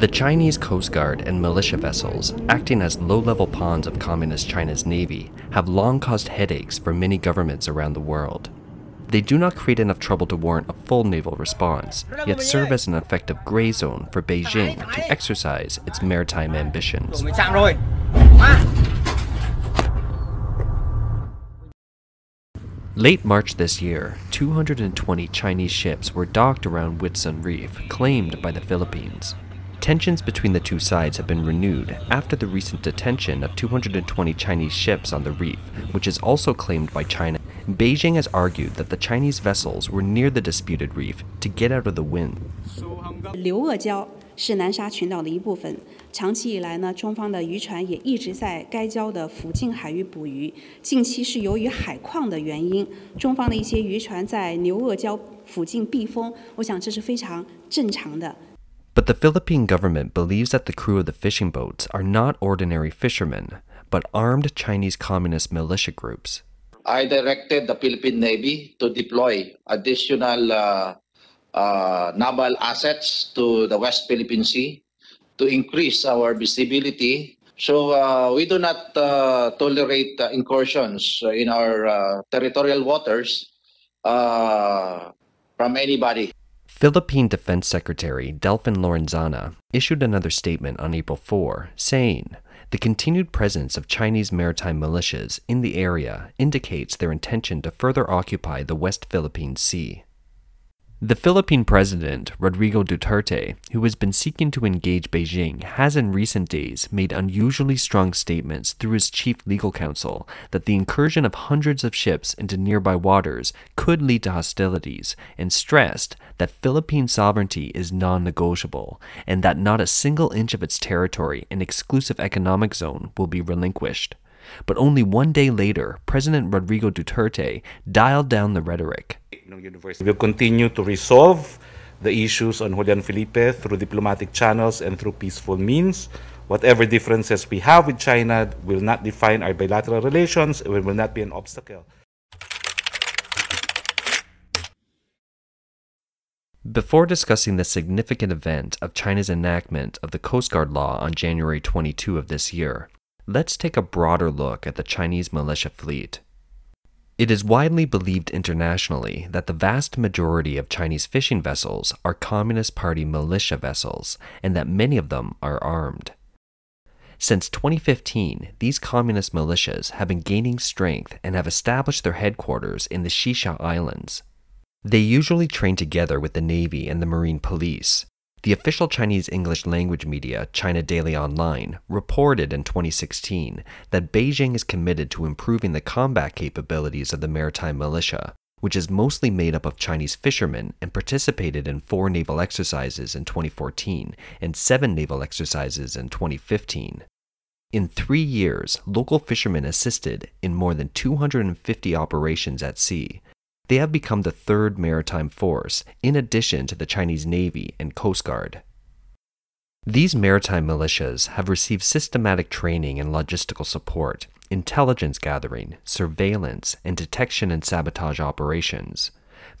The Chinese Coast Guard and militia vessels, acting as low-level pawns of Communist China's navy, have long caused headaches for many governments around the world. They do not create enough trouble to warrant a full naval response, yet serve as an effective gray zone for Beijing to exercise its maritime ambitions. Late March this year, 220 Chinese ships were docked around Whitsun Reef, claimed by the Philippines. Tensions between the two sides have been renewed after the recent detention of 220 Chinese ships on the reef, which is also claimed by China. Beijing has argued that the Chinese vessels were near the disputed reef to get out of the wind. But the Philippine government believes that the crew of the fishing boats are not ordinary fishermen, but armed Chinese communist militia groups. I directed the Philippine Navy to deploy additional naval assets to the West Philippine Sea to increase our visibility. So we do not tolerate incursions in our territorial waters from anybody. Philippine Defense Secretary Delfin Lorenzana issued another statement on April 4, saying, "The continued presence of Chinese maritime militias in the area indicates their intention to further occupy the West Philippine Sea." The Philippine President, Rodrigo Duterte, who has been seeking to engage Beijing, has in recent days made unusually strong statements through his chief legal counsel that the incursion of hundreds of ships into nearby waters could lead to hostilities, and stressed that Philippine sovereignty is non-negotiable, and that not a single inch of its territory and exclusive economic zone will be relinquished. But only one day later, President Rodrigo Duterte dialed down the rhetoric. We'll continue to resolve the issues on Julian Felipe through diplomatic channels and through peaceful means. Whatever differences we have with China will not define our bilateral relations. It will not be an obstacle. Before discussing the significant event of China's enactment of the Coast Guard Law on January 22 of this year, let's take a broader look at the Chinese militia fleet. It is widely believed internationally that the vast majority of Chinese fishing vessels are Communist Party militia vessels, and that many of them are armed. Since 2015, these communist militias have been gaining strength and have established their headquarters in the Xisha Islands. They usually train together with the Navy and the Marine Police. The official Chinese English language media, China Daily Online, reported in 2016 that Beijing is committed to improving the combat capabilities of the maritime militia, which is mostly made up of Chinese fishermen and participated in 4 naval exercises in 2014 and 7 naval exercises in 2015. In 3 years, local fishermen assisted in more than 250 operations at sea. They have become the 3rd maritime force, in addition to the Chinese Navy and Coast Guard. These maritime militias have received systematic training and logistical support, intelligence gathering, surveillance, and detection and sabotage operations.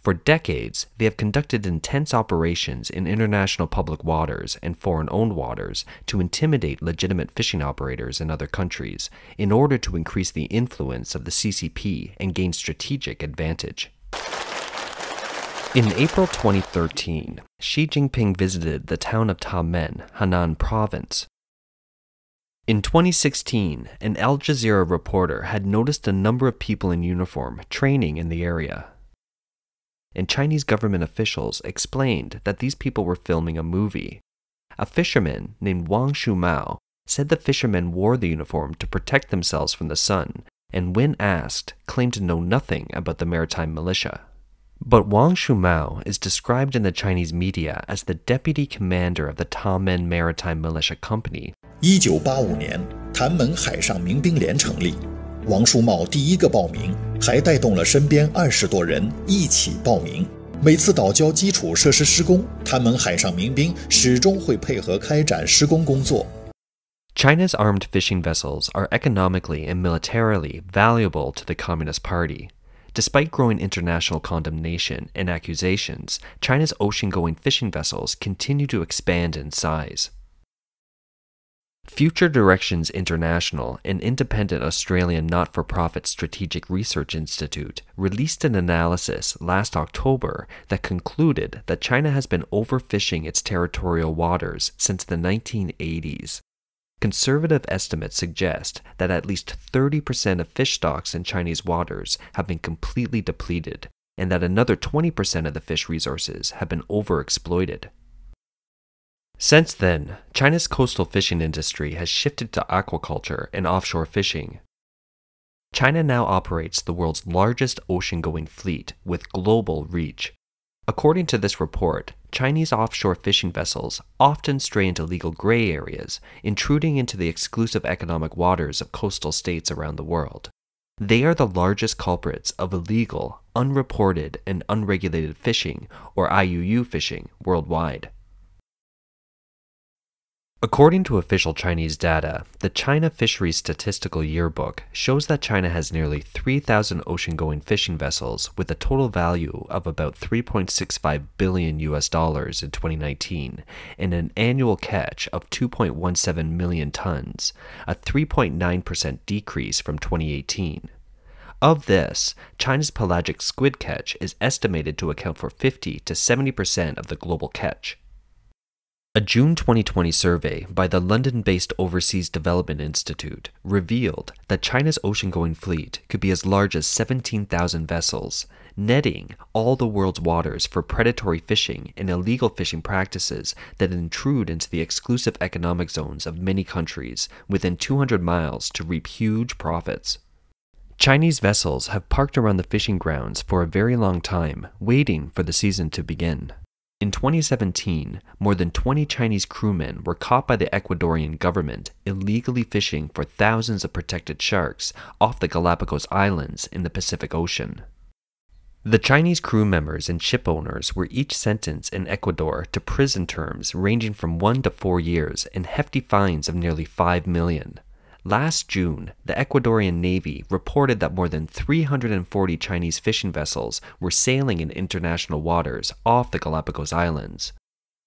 For decades, they have conducted intense operations in international public waters and foreign-owned waters to intimidate legitimate fishing operators in other countries, in order to increase the influence of the CCP and gain strategic advantage. In April 2013, Xi Jinping visited the town of Tanmen, Henan Province. In 2016, an Al Jazeera reporter had noticed a number of people in uniform training in the area, and Chinese government officials explained that these people were filming a movie. A fisherman named Wang Shumao said the fishermen wore the uniform to protect themselves from the sun, and when asked, claimed to know nothing about the maritime militia. But Wang Shumao is described in the Chinese media as the deputy commander of the Tanmen Maritime Militia Company. 1985年， 潭门海上民兵连成立。 王舒茂第一个报名，还带动了身边20多人一起报名。每次岛礁基础设施施工，他们海上民兵始终会配合开展施工工作。China's armed fishing vessels are economically and militarily valuable to the Communist Party. Despite growing international condemnation and accusations, China's ocean-going fishing vessels continue to expand in size. Future Directions International, an independent Australian not-for-profit strategic research institute, released an analysis last October that concluded that China has been overfishing its territorial waters since the 1980s. Conservative estimates suggest that at least 30% of fish stocks in Chinese waters have been completely depleted, and that another 20% of the fish resources have been overexploited. Since then, China's coastal fishing industry has shifted to aquaculture and offshore fishing. China now operates the world's largest ocean-going fleet with global reach. According to this report, Chinese offshore fishing vessels often stray into legal gray areas, intruding into the exclusive economic waters of coastal states around the world. They are the largest culprits of illegal, unreported, and unregulated fishing, or IUU fishing, worldwide. According to official Chinese data, the China Fisheries Statistical Yearbook shows that China has nearly 3,000 ocean-going fishing vessels with a total value of about $3.65 billion in 2019 and an annual catch of 2.17 million tons, a 3.9% decrease from 2018. Of this, China's pelagic squid catch is estimated to account for 50 to 70% of the global catch. A June 2020 survey by the London-based Overseas Development Institute revealed that China's ocean-going fleet could be as large as 17,000 vessels, netting all the world's waters for predatory fishing and illegal fishing practices that intrude into the exclusive economic zones of many countries within 200 miles to reap huge profits. Chinese vessels have parked around the fishing grounds for a very long time, waiting for the season to begin. In 2017, more than 20 Chinese crewmen were caught by the Ecuadorian government illegally fishing for thousands of protected sharks off the Galapagos Islands in the Pacific Ocean. The Chinese crew members and ship owners were each sentenced in Ecuador to prison terms ranging from 1 to 4 years and hefty fines of nearly $5 million. Last June, the Ecuadorian Navy reported that more than 340 Chinese fishing vessels were sailing in international waters off the Galapagos Islands.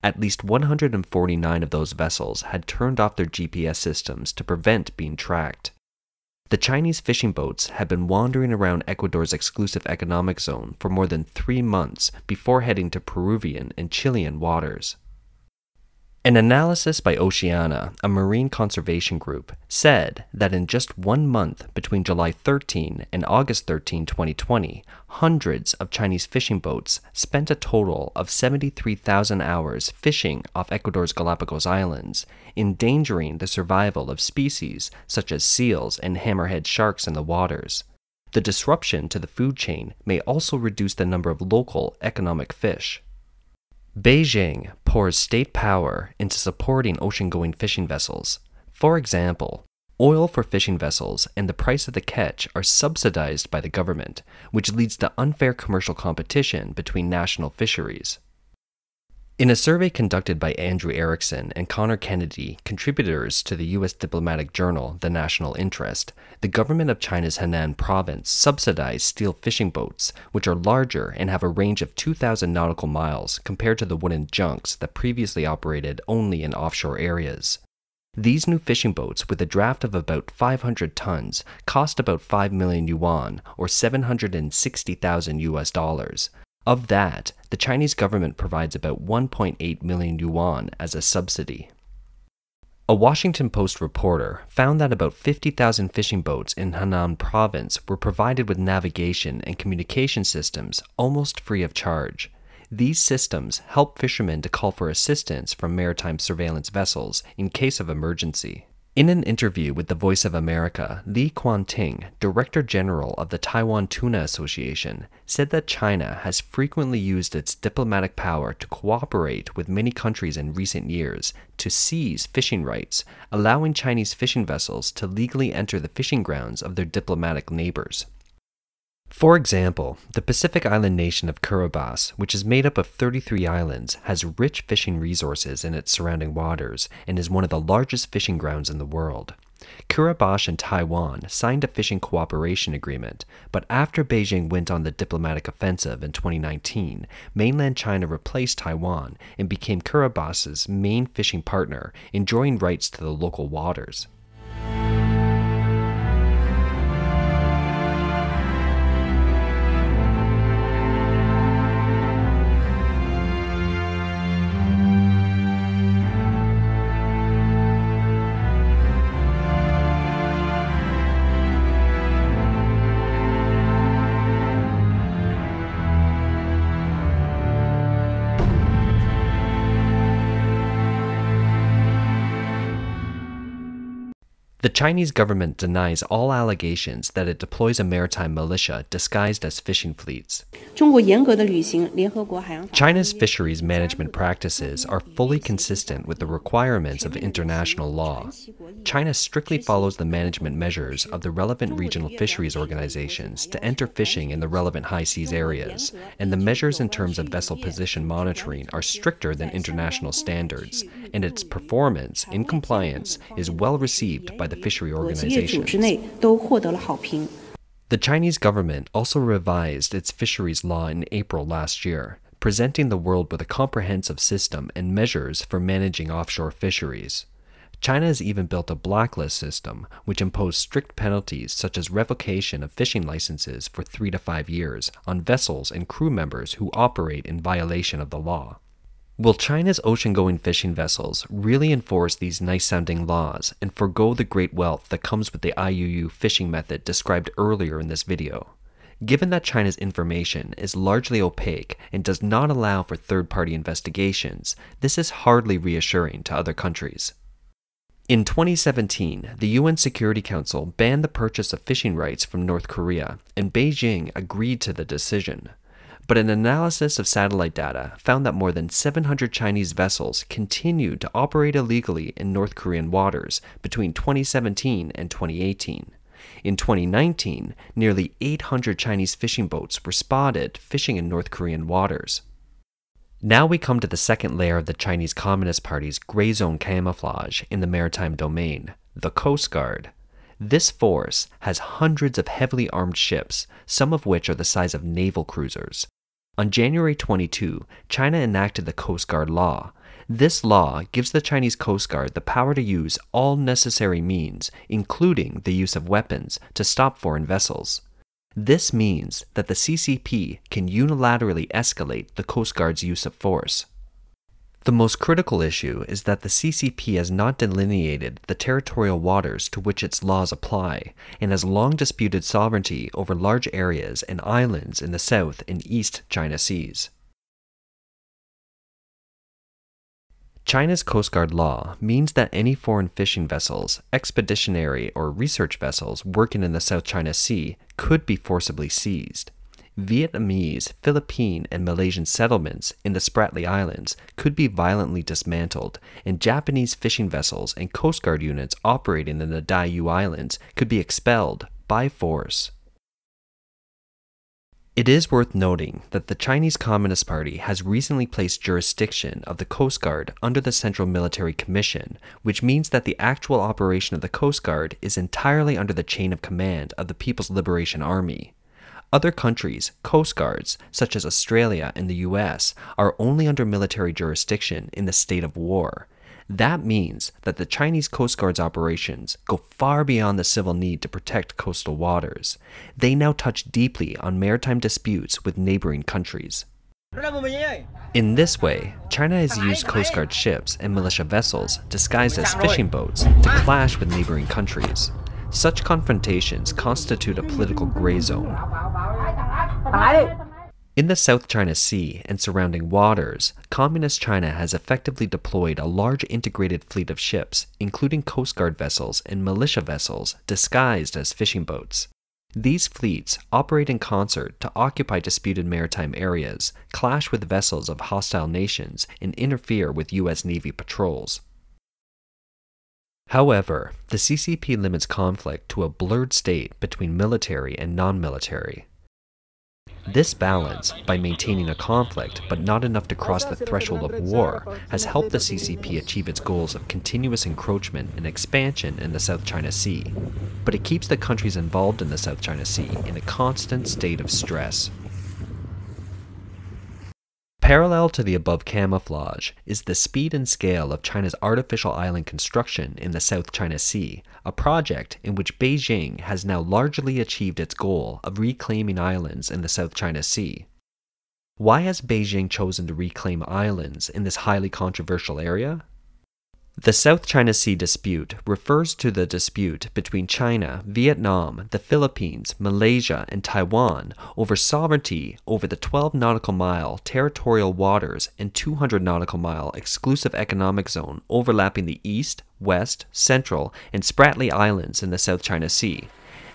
At least 149 of those vessels had turned off their GPS systems to prevent being tracked. The Chinese fishing boats had been wandering around Ecuador's exclusive economic zone for more than 3 months before heading to Peruvian and Chilean waters. An analysis by Oceana, a marine conservation group, said that in just 1 month between July 13 and August 13, 2020, hundreds of Chinese fishing boats spent a total of 73,000 hours fishing off Ecuador's Galapagos Islands, endangering the survival of species such as seals and hammerhead sharks in the waters. The disruption to the food chain may also reduce the number of local economic fish. Beijing pours state power into supporting ocean-going fishing vessels. For example, oil for fishing vessels and the price of the catch are subsidized by the government, which leads to unfair commercial competition between national fisheries. In a survey conducted by Andrew Erickson and Connor Kennedy, contributors to the U.S. diplomatic journal The National Interest, the government of China's Henan province subsidized steel fishing boats, which are larger and have a range of 2,000 nautical miles compared to the wooden junks that previously operated only in offshore areas. These new fishing boats, with a draft of about 500 tons, cost about 5 million yuan, or $760,000. Of that, the Chinese government provides about 1.8 million yuan as a subsidy. A Washington Post reporter found that about 50,000 fishing boats in Henan province were provided with navigation and communication systems almost free of charge. These systems help fishermen to call for assistance from maritime surveillance vessels in case of emergency. In an interview with The Voice of America, Li Quanting, Director General of the Taiwan Tuna Association, said that China has frequently used its diplomatic power to cooperate with many countries in recent years to seize fishing rights, allowing Chinese fishing vessels to legally enter the fishing grounds of their diplomatic neighbors. For example, the Pacific island nation of Kiribati, which is made up of 33 islands, has rich fishing resources in its surrounding waters and is one of the largest fishing grounds in the world. Kiribati and Taiwan signed a fishing cooperation agreement, but after Beijing went on the diplomatic offensive in 2019, mainland China replaced Taiwan and became Kiribati's main fishing partner, enjoying rights to the local waters. The Chinese government denies all allegations that it deploys a maritime militia disguised as fishing fleets. China's fisheries management practices are fully consistent with the requirements of international law. China strictly follows the management measures of the relevant regional fisheries organizations to enter fishing in the relevant high seas areas, and the measures in terms of vessel position monitoring are stricter than international standards, and its performance in compliance is well received by the fishery organizations. The Chinese government also revised its fisheries law in April last year, presenting the world with a comprehensive system and measures for managing offshore fisheries. China has even built a blacklist system, which imposed strict penalties such as revocation of fishing licenses for 3 to 5 years on vessels and crew members who operate in violation of the law. Will China's ocean-going fishing vessels really enforce these nice-sounding laws and forgo the great wealth that comes with the IUU fishing method described earlier in this video? Given that China's information is largely opaque and does not allow for third-party investigations, this is hardly reassuring to other countries. In 2017, the UN Security Council banned the purchase of fishing rights from North Korea, and Beijing agreed to the decision. But an analysis of satellite data found that more than 700 Chinese vessels continued to operate illegally in North Korean waters between 2017 and 2018. In 2019, nearly 800 Chinese fishing boats were spotted fishing in North Korean waters. Now we come to the second layer of the Chinese Communist Party's gray zone camouflage in the maritime domain, the Coast Guard. This force has hundreds of heavily armed ships, some of which are the size of naval cruisers. On January 22, China enacted the Coast Guard Law. This law gives the Chinese Coast Guard the power to use all necessary means, including the use of weapons, to stop foreign vessels. This means that the CCP can unilaterally escalate the Coast Guard's use of force. The most critical issue is that the CCP has not delineated the territorial waters to which its laws apply, and has long disputed sovereignty over large areas and islands in the South and East China Seas. China's Coast Guard law means that any foreign fishing vessels, expeditionary or research vessels working in the South China Sea could be forcibly seized. Vietnamese, Philippine, and Malaysian settlements in the Spratly Islands could be violently dismantled, and Japanese fishing vessels and Coast Guard units operating in the Diu Islands could be expelled by force. It is worth noting that the Chinese Communist Party has recently placed jurisdiction of the Coast Guard under the Central Military Commission, which means that the actual operation of the Coast Guard is entirely under the chain of command of the People's Liberation Army. Other countries' coast guards, such as Australia and the US, are only under military jurisdiction in the state of war. That means that the Chinese Coast Guard's operations go far beyond the civil need to protect coastal waters. They now touch deeply on maritime disputes with neighboring countries. In this way, China has used Coast Guard ships and militia vessels disguised as fishing boats to clash with neighboring countries. Such confrontations constitute a political gray zone. In the South China Sea and surrounding waters, Communist China has effectively deployed a large integrated fleet of ships, including Coast Guard vessels and militia vessels disguised as fishing boats. These fleets operate in concert to occupy disputed maritime areas, clash with vessels of hostile nations, and interfere with US Navy patrols. However, the CCP limits conflict to a blurred state between military and non-military. This balance, by maintaining a conflict but not enough to cross the threshold of war, has helped the CCP achieve its goals of continuous encroachment and expansion in the South China Sea. But it keeps the countries involved in the South China Sea in a constant state of stress. Parallel to the above camouflage is the speed and scale of China's artificial island construction in the South China Sea, a project in which Beijing has now largely achieved its goal of reclaiming islands in the South China Sea. Why has Beijing chosen to reclaim islands in this highly controversial area? The South China Sea dispute refers to the dispute between China, Vietnam, the Philippines, Malaysia, and Taiwan over sovereignty over the 12 nautical mile territorial waters and 200 nautical mile exclusive economic zone overlapping the East, West, Central, and Spratly Islands in the South China Sea,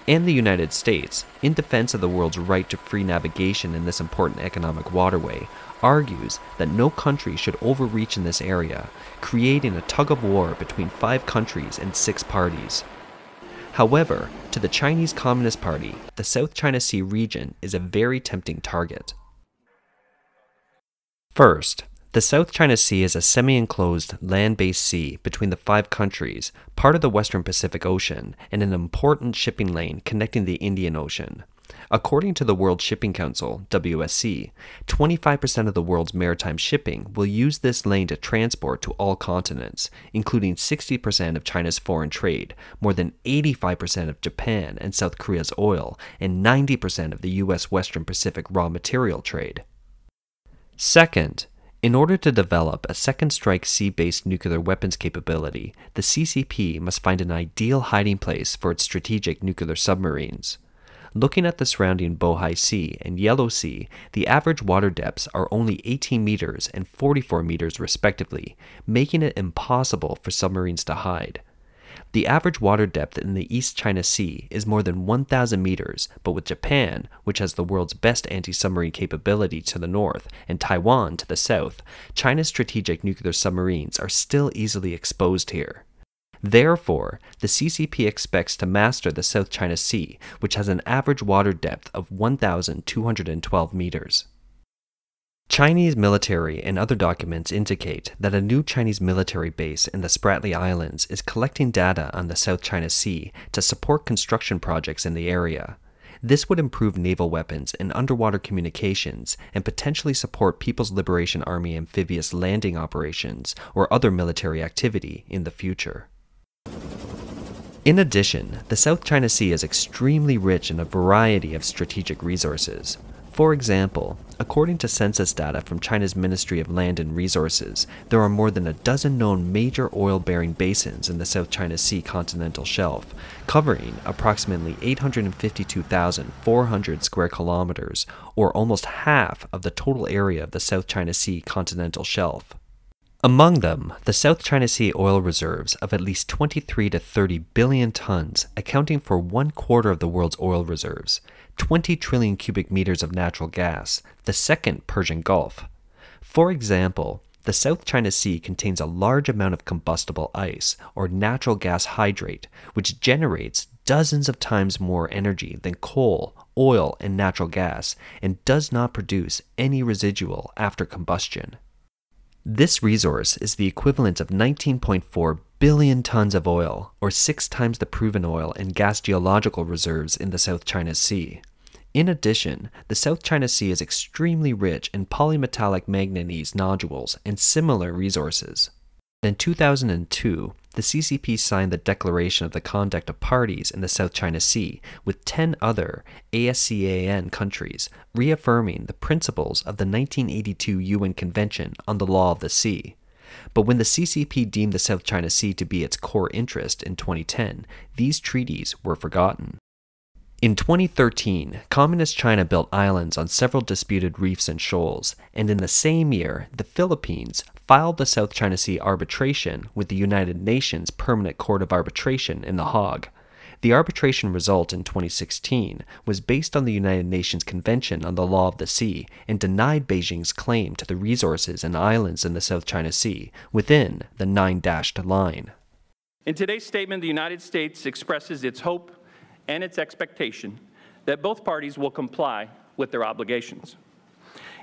and the United States, in defense of the world's right to free navigation in this important economic waterway, argues that no country should overreach in this area, creating a tug-of-war between 5 countries and 6 parties. However, to the Chinese Communist Party, the South China Sea region is a very tempting target. First, the South China Sea is a semi-enclosed land-based sea between the 5 countries, part of the Western Pacific Ocean, and an important shipping lane connecting the Indian Ocean. According to the World Shipping Council, WSC, 25% of the world's maritime shipping will use this lane to transport to all continents, including 60% of China's foreign trade, more than 85% of Japan and South Korea's oil, and 90% of the U.S. Western Pacific raw material trade. Second, in order to develop a second-strike sea-based nuclear weapons capability, the CCP must find an ideal hiding place for its strategic nuclear submarines. Looking at the surrounding Bohai Sea and Yellow Sea, the average water depths are only 18 meters and 44 meters respectively, making it impossible for submarines to hide. The average water depth in the East China Sea is more than 1,000 meters, but with Japan, which has the world's best anti-submarine capability to the north, and Taiwan to the south, China's strategic nuclear submarines are still easily exposed here. Therefore, the CCP expects to master the South China Sea, which has an average water depth of 1,212 meters. Chinese military and other documents indicate that a new Chinese military base in the Spratly Islands is collecting data on the South China Sea to support construction projects in the area. This would improve naval weapons and underwater communications and potentially support People's Liberation Army amphibious landing operations or other military activity in the future. In addition, the South China Sea is extremely rich in a variety of strategic resources. For example, according to census data from China's Ministry of Land and Resources, there are more than a dozen known major oil-bearing basins in the South China Sea continental shelf, covering approximately 852,400 square kilometers, or almost half of the total area of the South China Sea continental shelf. Among them, the South China Sea oil reserves of at least 23 to 30 billion tons, accounting for 1/4 of the world's oil reserves, 20 trillion cubic meters of natural gas, the second Persian Gulf. For example, the South China Sea contains a large amount of combustible ice, or natural gas hydrate, which generates dozens of times more energy than coal, oil, and natural gas, and does not produce any residual after combustion. This resource is the equivalent of 19.4 billion tons of oil, or 6 times the proven oil and gas geological reserves in the South China Sea. In addition, the South China Sea is extremely rich in polymetallic manganese nodules and similar resources. In 2002, the CCP signed the Declaration of the Conduct of Parties in the South China Sea with 10 other ASEAN countries, reaffirming the principles of the 1982 UN Convention on the Law of the Sea. But when the CCP deemed the South China Sea to be its core interest in 2010, these treaties were forgotten. In 2013, Communist China built islands on several disputed reefs and shoals, and in the same year, the Philippines filed the South China Sea arbitration with the United Nations Permanent Court of Arbitration in The Hague. The arbitration result in 2016 was based on the United Nations Convention on the Law of the Sea and denied Beijing's claim to the resources and islands in the South China Sea within the 9-dashed line. In today's statement, the United States expresses its hope and its expectation that both parties will comply with their obligations.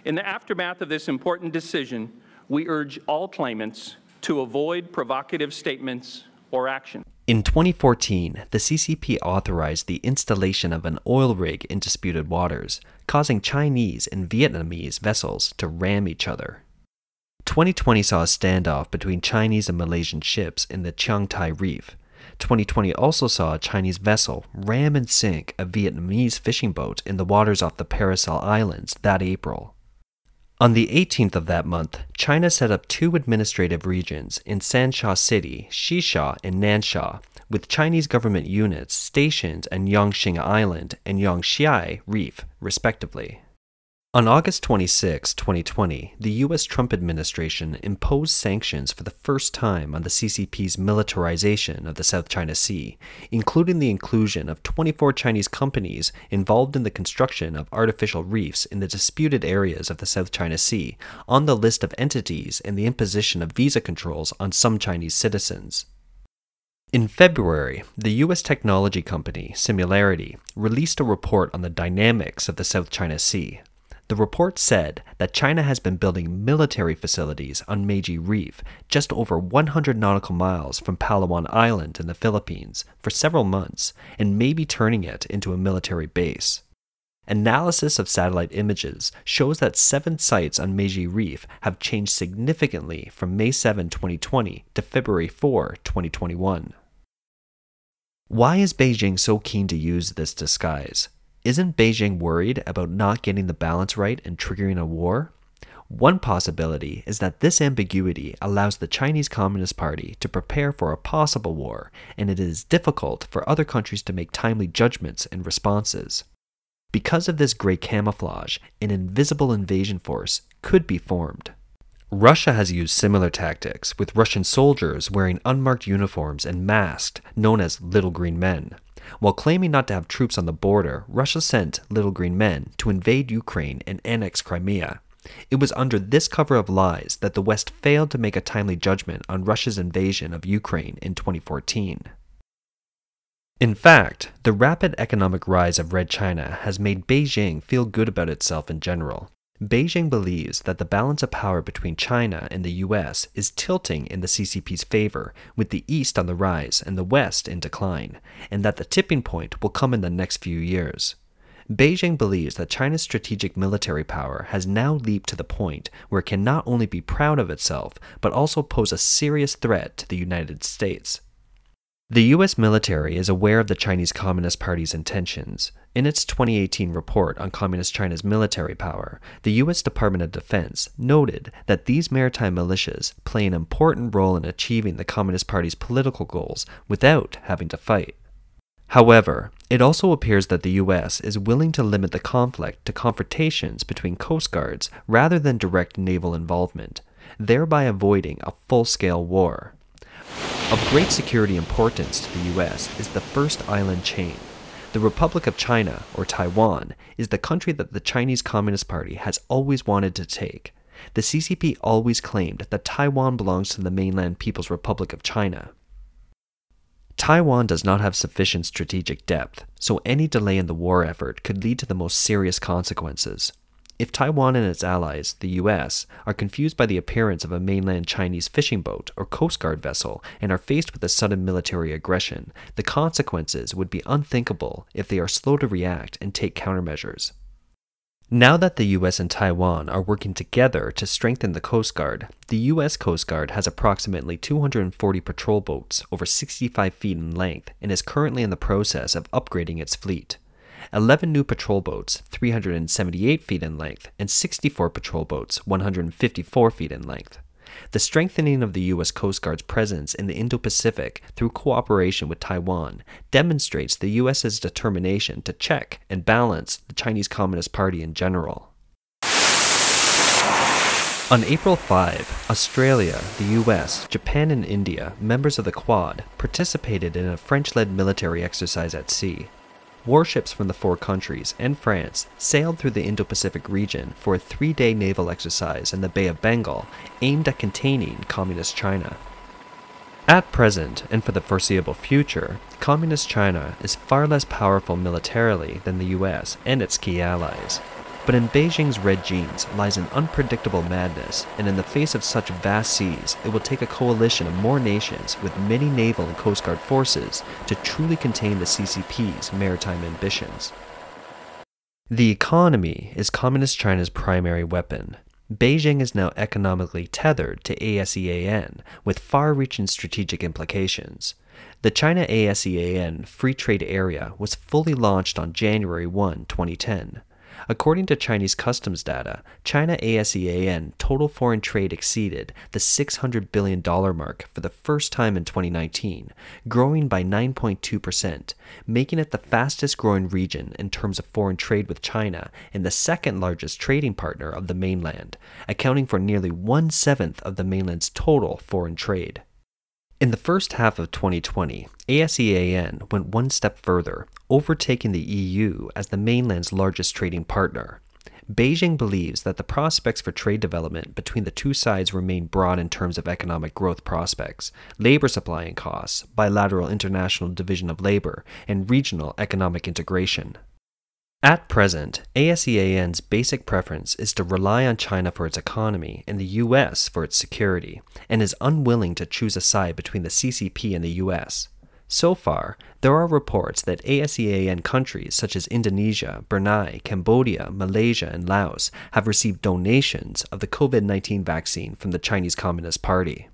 In the aftermath of this important decision, we urge all claimants to avoid provocative statements or action. In 2014, the CCP authorized the installation of an oil rig in disputed waters, causing Chinese and Vietnamese vessels to ram each other. 2020 saw a standoff between Chinese and Malaysian ships in the Chiang Kai Reef. 2020 also saw a Chinese vessel ram and sink a Vietnamese fishing boat in the waters off the Paracel Islands that April. On the 18th of that month, China set up two administrative regions in Sanxia City, Xisha and Nansha, with Chinese government units stationed at Yangshing Island and Yangshai Reef, respectively. On August 26, 2020, the U.S. Trump administration imposed sanctions for the first time on the CCP's militarization of the South China Sea, including the inclusion of 24 Chinese companies involved in the construction of artificial reefs in the disputed areas of the South China Sea on the list of entities and the imposition of visa controls on some Chinese citizens. In February, the U.S. technology company Similarity released a report on the dynamics of the South China Sea. The report said that China has been building military facilities on Meiji Reef, just over 100 nautical miles from Palawan Island in the Philippines, for several months, and may be turning it into a military base. Analysis of satellite images shows that 7 sites on Meiji Reef have changed significantly from May 7, 2020 to February 4, 2021. Why is Beijing so keen to use this disguise? Isn't Beijing worried about not getting the balance right and triggering a war? One possibility is that this ambiguity allows the Chinese Communist Party to prepare for a possible war, and it is difficult for other countries to make timely judgments and responses. Because of this gray camouflage, an invisible invasion force could be formed. Russia has used similar tactics, with Russian soldiers wearing unmarked uniforms and masked, known as Little Green Men. While claiming not to have troops on the border, Russia sent Little Green Men to invade Ukraine and annex Crimea. It was under this cover of lies that the West failed to make a timely judgment on Russia's invasion of Ukraine in 2014. In fact, the rapid economic rise of Red China has made Beijing feel good about itself in general. Beijing believes that the balance of power between China and the US is tilting in the CCP's favor, with the East on the rise and the West in decline, and that the tipping point will come in the next few years. Beijing believes that China's strategic military power has now leaped to the point where it can not only be proud of itself, but also pose a serious threat to the United States. The U.S. military is aware of the Chinese Communist Party's intentions. In its 2018 report on Communist China's military power, the U.S. Department of Defense noted that these maritime militias play an important role in achieving the Communist Party's political goals without having to fight. However, it also appears that the U.S. is willing to limit the conflict to confrontations between coast guards rather than direct naval involvement, thereby avoiding a full-scale war. Of great security importance to the U.S. is the first island chain. The Republic of China, or Taiwan, is the country that the Chinese Communist Party has always wanted to take. The CCP always claimed that Taiwan belongs to the mainland People's Republic of China. Taiwan does not have sufficient strategic depth, so any delay in the war effort could lead to the most serious consequences. If Taiwan and its allies, the U.S., are confused by the appearance of a mainland Chinese fishing boat or Coast Guard vessel and are faced with a sudden military aggression, the consequences would be unthinkable if they are slow to react and take countermeasures. Now that the U.S. and Taiwan are working together to strengthen the Coast Guard, the U.S. Coast Guard has approximately 240 patrol boats over 65 feet in length and is currently in the process of upgrading its fleet. 11 new patrol boats, 378 feet in length, and 64 patrol boats, 154 feet in length. The strengthening of the U.S. Coast Guard's presence in the Indo-Pacific through cooperation with Taiwan demonstrates the U.S.'s determination to check and balance the Chinese Communist Party in general. On April 5, Australia, the US, Japan and India, members of the Quad, participated in a French-led military exercise at sea. Warships from the 4 countries and France sailed through the Indo-Pacific region for a 3-day naval exercise in the Bay of Bengal aimed at containing Communist China. At present, and for the foreseeable future, Communist China is far less powerful militarily than the US and its key allies. But in Beijing's red jeans lies an unpredictable madness, and in the face of such vast seas, it will take a coalition of more nations with many naval and coast guard forces to truly contain the CCP's maritime ambitions. The economy is Communist China's primary weapon. Beijing is now economically tethered to ASEAN, with far-reaching strategic implications. The China ASEAN Free Trade Area was fully launched on January 1, 2010. According to Chinese customs data, China ASEAN total foreign trade exceeded the $600 billion mark for the first time in 2019, growing by 9.2%, making it the fastest growing region in terms of foreign trade with China and the second largest trading partner of the mainland, accounting for nearly 1/7 of the mainland's total foreign trade. In the first half of 2020, ASEAN went one step further, overtaking the EU as the mainland's largest trading partner. Beijing believes that the prospects for trade development between the two sides remain broad in terms of economic growth prospects, labor supply and costs, bilateral international division of labor, and regional economic integration. At present, ASEAN's basic preference is to rely on China for its economy and the US for its security, and is unwilling to choose a side between the CCP and the US. So far, there are reports that ASEAN countries such as Indonesia, Brunei, Cambodia, Malaysia, and Laos have received donations of the COVID-19 vaccine from the Chinese Communist Party.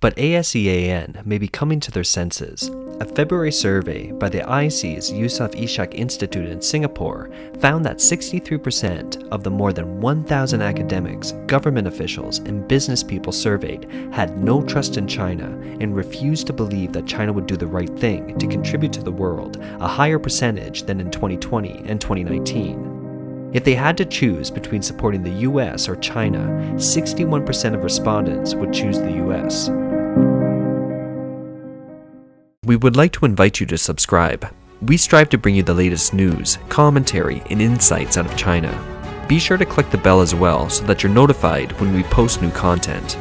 But ASEAN may be coming to their senses. A February survey by the IC's Yusof Ishak Institute in Singapore found that 63% of the more than 1,000 academics, government officials, and business people surveyed had no trust in China and refused to believe that China would do the right thing to contribute to the world, a higher percentage than in 2020 and 2019. If they had to choose between supporting the US or China, 61% of respondents would choose the US. We would like to invite you to subscribe. We strive to bring you the latest news, commentary, and insights out of China. Be sure to click the bell as well so that you're notified when we post new content.